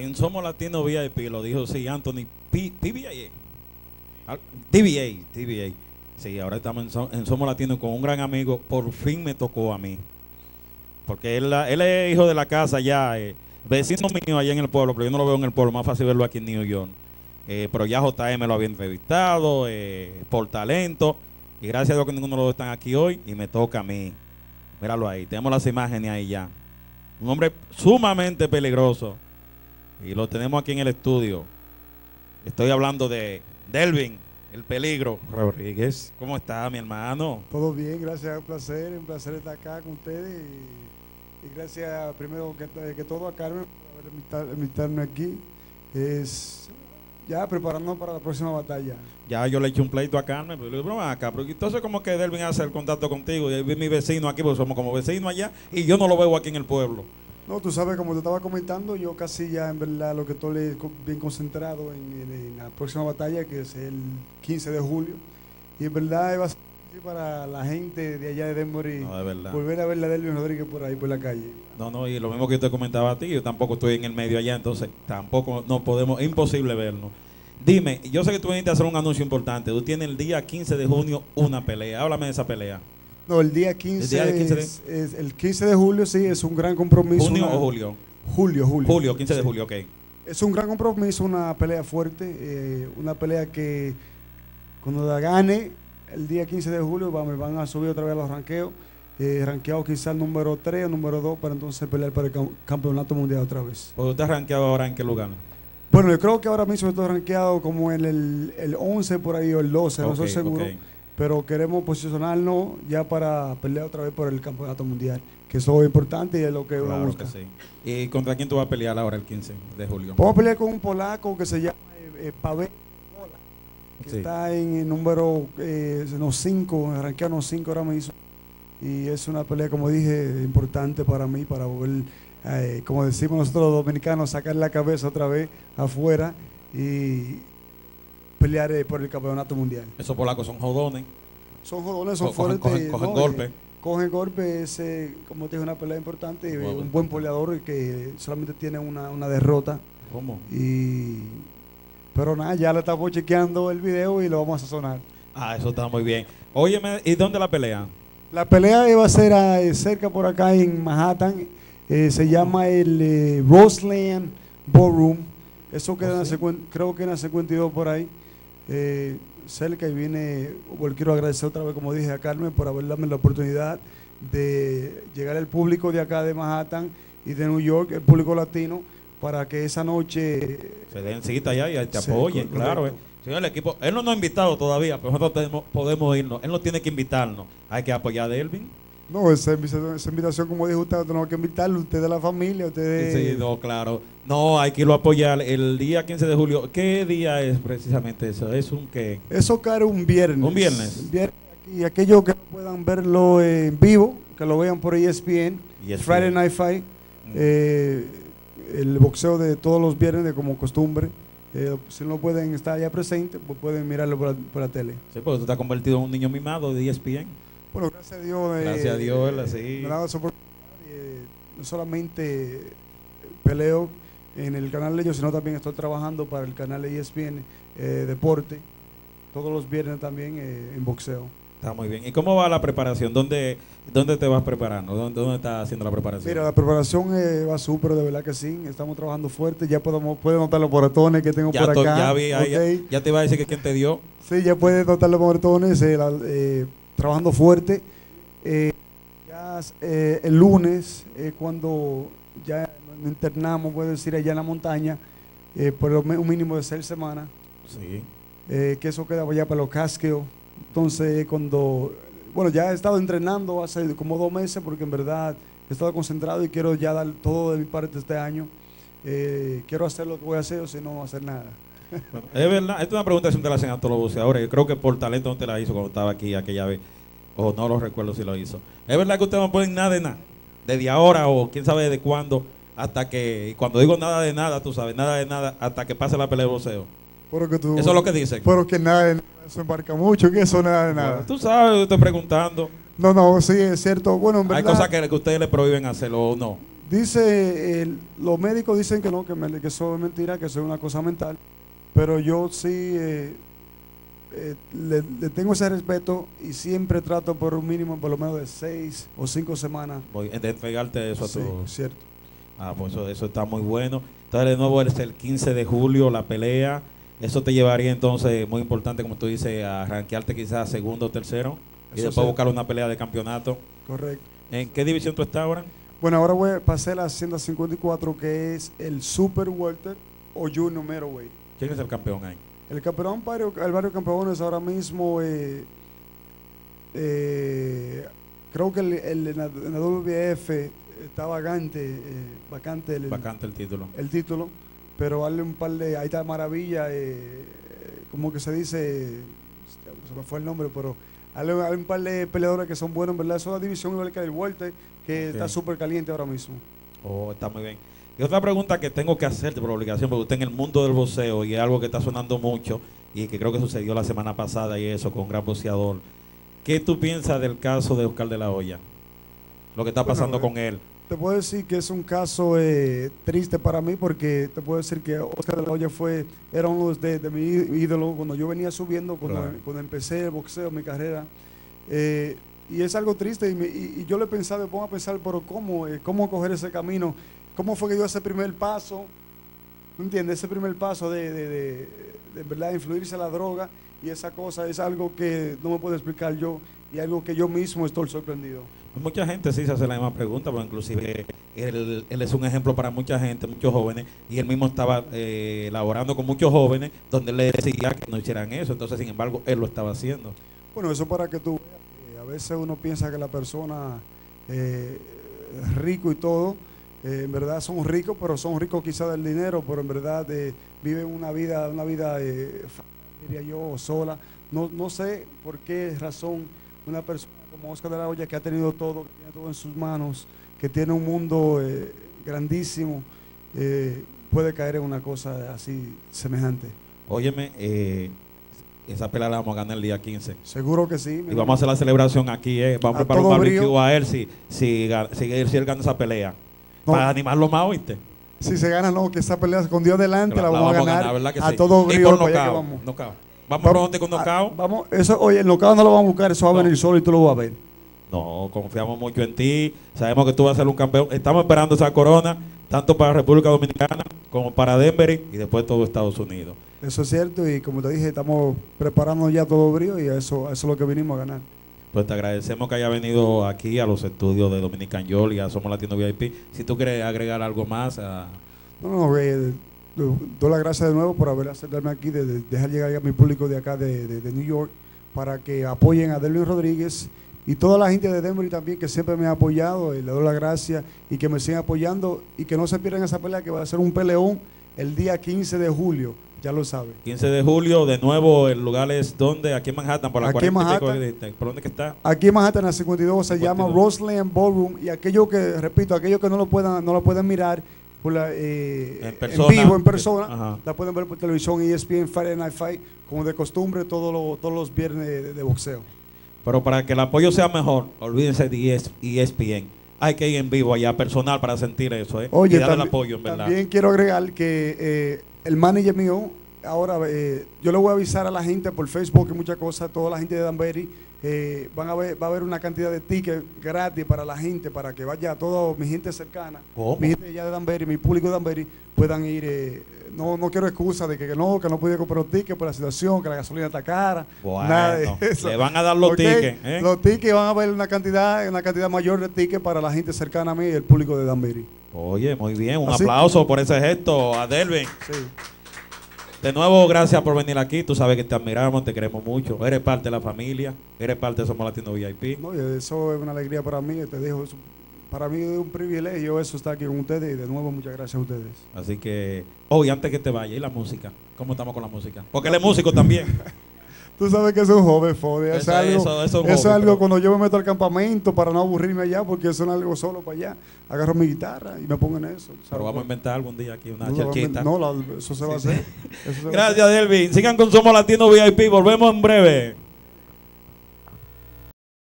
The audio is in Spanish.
En Somos Latinos VIP lo dijo, sí, Anthony, TVA. Sí, ahora estamos en Somos Latinos con un gran amigo. Por fin me tocó a mí. Porque él es hijo de la casa ya, vecino mío allá en el pueblo, pero yo no lo veo en el pueblo, más fácil verlo aquí en New York. Pero ya JM lo había entrevistado, por talento. Y gracias a Dios que ninguno de los dos están aquí hoy y me toca a mí. Míralo ahí, tenemos las imágenes ahí ya. Un hombre sumamente peligroso. Y lo tenemos aquí en el estudio. Estoy hablando de Delvin, el peligro, Rodríguez. ¿Cómo está, mi hermano? Todo bien, gracias, un placer estar acá con ustedes. Y gracias primero que todo a Carmen por haber invitado aquí. Es... ya preparándonos para la próxima batalla. Ya yo le eché un pleito a Carmen, pero le digo, acá, pero entonces como que Delvin hace el contacto contigo, y mi vecino aquí, porque somos como vecinos allá, y yo no lo veo aquí en el pueblo. No, tú sabes, como te estaba comentando, yo casi ya en verdad lo que estoy bien concentrado en la próxima batalla, que es el 15 de julio, y en verdad va a ser para la gente de allá de Denver y no, de volver a ver a Delvin Rodríguez por ahí, por la calle. No, no, y lo mismo que yo te comentaba a ti, yo tampoco estoy en el medio allá, entonces tampoco nos podemos, es imposible vernos. Dime, yo sé que tú viniste a hacer un anuncio importante, tú tienes el día 15 de junio una pelea, háblame de esa pelea. No, el día 15, el 15 de julio, sí, es un gran compromiso. ¿Junio o julio? Julio, julio. Julio, 15 de julio, ok. Es un gran compromiso, una pelea fuerte, una pelea que cuando la gane, el día 15 de julio me van a subir otra vez a los ranqueos, ranqueado quizás número 3 o número 2 para entonces pelear para el campeonato mundial otra vez. ¿O usted ha ranqueado ahora en qué lugar? Bueno, yo creo que ahora mismo estoy ranqueado como en el 11 por ahí o el 12, okay, no soy seguro, okay. Pero queremos posicionarnos ya para pelear otra vez por el campeonato mundial, que eso es importante y es lo que uno busca. Que sí. ¿Y contra quién tú vas a pelear ahora el 15 de julio? Vamos a pelear con un polaco que se llama Pavel. Que sí. Está en el número 5, rankeado no 5 ahora mismo. Y es una pelea, como dije, importante para mí, para volver, como decimos nosotros los dominicanos, sacar la cabeza otra vez afuera y pelear por el campeonato mundial. Esos polacos son jodones. Son jodones, son fuertes. Cogen golpes. Cogen golpes, como te dije, una pelea importante. Bueno, un buen peleador que solamente tiene una derrota. ¿Cómo? Y... pero nada, ya le estamos chequeando el video y lo vamos a sazonar. Ah, eso está muy bien. Óyeme, ¿y dónde la pelea? La pelea iba a ser cerca por acá en Manhattan. Se llama el Roseland Ballroom. Eso queda, ¿sí? Creo que en la 52 por ahí. Cerca y viene, bueno, quiero agradecer otra vez, como dije, a Carmen por haber dado la oportunidad de llegar al público de acá de Manhattan y de New York, el público latino, para que esa noche se den cita allá y te apoyen, claro. Señor, el equipo, él no nos ha invitado todavía, pero nosotros podemos irnos, él no tiene que invitarnos, hay que apoyar a Delvin. No, esa invitación, como dijo usted, tenemos que invitarlo, usted de la familia, usted de... Sí, no, claro, no, hay que irlo a apoyar el día 15 de julio. ¿Qué día es precisamente eso? ¿Es un qué? Eso cae un viernes. ¿Un viernes? Y aquellos que puedan verlo en vivo, que lo vean por ESPN, Friday Night Fight, el boxeo de todos los viernes, de como costumbre. Si no pueden estar allá presentes, pues pueden mirarlo por la tele. Sí, porque tú te has convertido en un niño mimado de ESPN. Bueno, gracias a Dios. Gracias a Dios, él así. Me ha dado esa oportunidad. No solamente peleo en el canal de ellos, sino también estoy trabajando para el canal de ESPN Deporte, todos los viernes también en boxeo. Está muy bien. ¿Y cómo va la preparación? ¿Dónde te vas preparando? ¿Dónde estás haciendo la preparación? Mira, la preparación va súper, de verdad que sí. Estamos trabajando fuerte. Ya puedes notar los moretones que tengo ya por acá. Ya vi, okay. Ya te iba a decir que quién te dio. Sí, ya puedes notar los moretones. Trabajando fuerte. El lunes, cuando ya nos internamos, puedo decir, allá en la montaña, por un mínimo de 6 semanas. Sí. Que eso queda allá para los casqueos. Entonces, bueno, ya he estado entrenando hace como 2 meses porque en verdad he estado concentrado y quiero ya dar todo de mi parte este año. Quiero hacer lo que voy a hacer o si no, no voy a hacer nada. Bueno, es verdad, esta es una pregunta que siempre la hacen a todos los boxeadores. Yo creo que por talento no te la hizo cuando estaba aquí aquella vez. O no lo recuerdo si lo hizo. Es verdad que ustedes no ponen nada de nada, desde ahora o quién sabe de cuándo, hasta que, cuando digo nada de nada, tú sabes, nada de nada, hasta que pase la pelea de boxeo. Eso es lo que dicen. Pero que nada de nada. Eso embarca mucho, que eso nada de nada. Bueno, tú sabes, yo estoy preguntando. No, sí, es cierto. Bueno, en verdad, hay cosas que ustedes le prohíben hacerlo o no. Dice, los médicos dicen que no, que eso es mentira, que eso es una cosa mental, pero yo sí le tengo ese respeto y siempre trato por un mínimo, por lo menos de 6 o 5 semanas. Voy a entregarte eso a tu... Sí, cierto. Ah, pues eso está muy bueno. Entonces, de nuevo, es el 15 de julio, la pelea. Eso te llevaría entonces, muy importante, como tú dices, a rankearte quizás segundo o tercero y después buscar una pelea de campeonato. Correcto. ¿En qué división tú estás ahora? Bueno, ahora pasé la 154, que es el Super Welter o Junior Middleweight. ¿Quién es el campeón ahí? El campeón, el barrio campeón es ahora mismo, creo que en la WBF está vacante el título. El título, pero darle un par de, ahí está Maravilla, como que se dice, se me fue el nombre, pero... Hay un par de peleadores que son buenos, en verdad. Eso es la división igual que el Welter, que está súper caliente ahora mismo. Oh, está muy bien. Y otra pregunta que tengo que hacerte por obligación, porque usted en el mundo del boxeo, y es algo que está sonando mucho, y que creo que sucedió la semana pasada y eso, con un gran boxeador. ¿Qué tú piensas del caso de Oscar de la Hoya? Lo que está pasando con él. Te puedo decir que es un caso triste para mí, porque te puedo decir que Oscar de la Hoya era uno de mi ídolo cuando yo venía subiendo, cuando empecé el boxeo, mi carrera. Y es algo triste, y yo le pensaba, me pongo a pensar, pero ¿cómo coger ese camino? ¿Cómo fue que dio ese primer paso? ¿No entiendes? Ese primer paso de verdad, influirse a la droga, y esa cosa es algo que no me puedo explicar yo, y algo que yo mismo estoy sorprendido. Mucha gente sí se hace la misma pregunta, pero inclusive él es un ejemplo para mucha gente, muchos jóvenes, y él mismo estaba laborando con muchos jóvenes donde él le decía que no hicieran eso, entonces sin embargo él lo estaba haciendo. Bueno, eso para que tú veas, a veces uno piensa que la persona es rico y todo, en verdad son ricos, pero son ricos quizás del dinero, pero en verdad viven una vida diría yo, sola. No sé por qué razón una persona como Oscar de la Hoya, que ha tenido todo, que tiene todo en sus manos, que tiene un mundo grandísimo, puede caer en una cosa así semejante. Óyeme, esa pelea la vamos a ganar el día 15. Seguro que sí. Y vamos a hacer la celebración aquí, vamos a preparar un barbecue a él si él gana esa pelea. No. Para animarlo más, ¿oíste? Si se gana, no, que esa pelea con Dios delante la vamos a ganar a todo brío. Y con nocao. ¿Vamos pronto con nocao? Vamos, eso, oye, el nocao no lo vamos a buscar, eso va a venir solo y tú lo vas a ver. No, confiamos mucho en ti, sabemos que tú vas a ser un campeón. Estamos esperando esa corona, tanto para República Dominicana como para Denver y después todo Estados Unidos. Eso es cierto, y como te dije, estamos preparando ya todo brío y eso es lo que vinimos a ganar. Pues te agradecemos que haya venido aquí a los estudios de Dominic Angioli, a Somos Latinos VIP. Si tú quieres agregar algo más. Doy las gracias de nuevo por haber aceptado aquí, de dejar llegar a mi público de acá, de New York, para que apoyen a Delvin Rodríguez y toda la gente de Denver también, que siempre me ha apoyado. Y le doy las gracias y que me sigan apoyando y que no se pierdan esa pelea, que va a ser un peleón el día 15 de julio. Ya lo sabe. 15 de julio, de nuevo, el lugar es donde, aquí en Manhattan, por la 40. ¿Por dónde que está? Aquí en Manhattan, la 52, se llama Roseland Ballroom. Y aquello que, repito, aquello que no lo puedan mirar por en vivo, en persona, la pueden ver por televisión, ESPN, Friday Night Fight, como de costumbre, todos los viernes de boxeo. Pero para que el apoyo sea mejor, olvídense de ESPN. Hay que ir en vivo allá, personal, para sentir eso, Oye, y darle el apoyo, en verdad. También quiero agregar que el manager mío, ahora yo le voy a avisar a la gente por Facebook y muchas cosas, toda la gente de Danbury, va a haber una cantidad de tickets gratis para la gente, para que vaya toda mi gente cercana, mi gente allá de Danbury, mi público de Danbury, puedan ir. No quiero excusa de que no podía comprar los tickets por la situación, que la gasolina está cara. Bueno, nada de eso. Le van a dar los tickets. Los tickets van a haber una cantidad mayor de tickets para la gente cercana a mí y el público de Danbury. Oye, muy bien, un aplauso por ese gesto a Delvin. Sí. De nuevo, gracias por venir aquí. Tú sabes que te admiramos, te queremos mucho. Eres parte de la familia, eres parte de Somos Latinos VIP. No, eso es una alegría para mí, te dejo eso. Para mí es un privilegio eso, estar aquí con ustedes, y de nuevo muchas gracias a ustedes. Así que, y antes que te vaya, ¿y la música? ¿Cómo estamos con la música? Porque él es músico también. Tú sabes que es un hobby, Fode. Eso es algo cuando yo me meto al campamento para no aburrirme allá, porque eso es algo solo para allá. Agarro mi guitarra y me pongo en eso. ¿Sabes? Pero vamos a inventar algún día aquí una charquita. No, eso se va a hacer. Gracias, Delvin. Sigan con Somos Latinos VIP. Volvemos en breve.